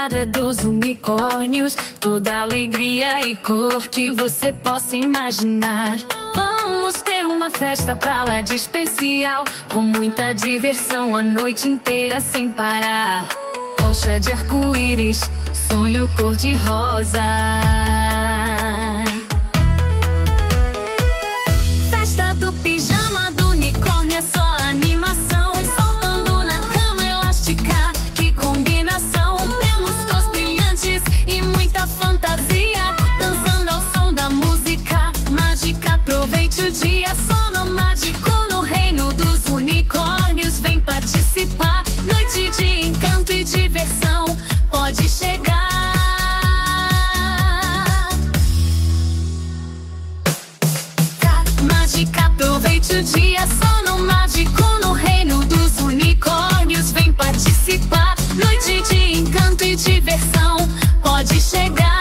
jornada dos unicórnios, toda alegria e cor que você possa imaginar. Vamos ter uma festa pra lá de especial, com muita diversão a noite inteira sem parar. Rocha de arco-íris, sonho cor-de-rosa. Festa do pijama do unicórnio, é só animação. Saltando na cama elástica, que combinação. Temos cores brilhantes e muita fantasia, dançando ao som da música mágica. Aproveite o dia, sono mágico no reino dos unicórnios. Vem participar, noite de encanto e diversão pode chegar. Mágica, aproveite o dia, sono mágico no reino dos unicórnios. Vem participar, noite de encanto e diversão pode chegar.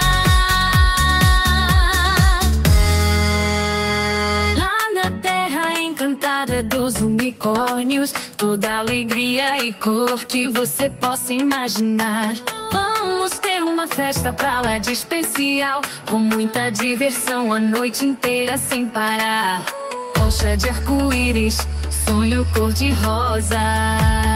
Lá na terra encantada dos unicórnios, toda alegria e cor que você possa imaginar. Vamos ter uma festa pra lá de especial, com muita diversão a noite inteira sem parar. Rocha de arco-íris, sonho cor-de-rosa.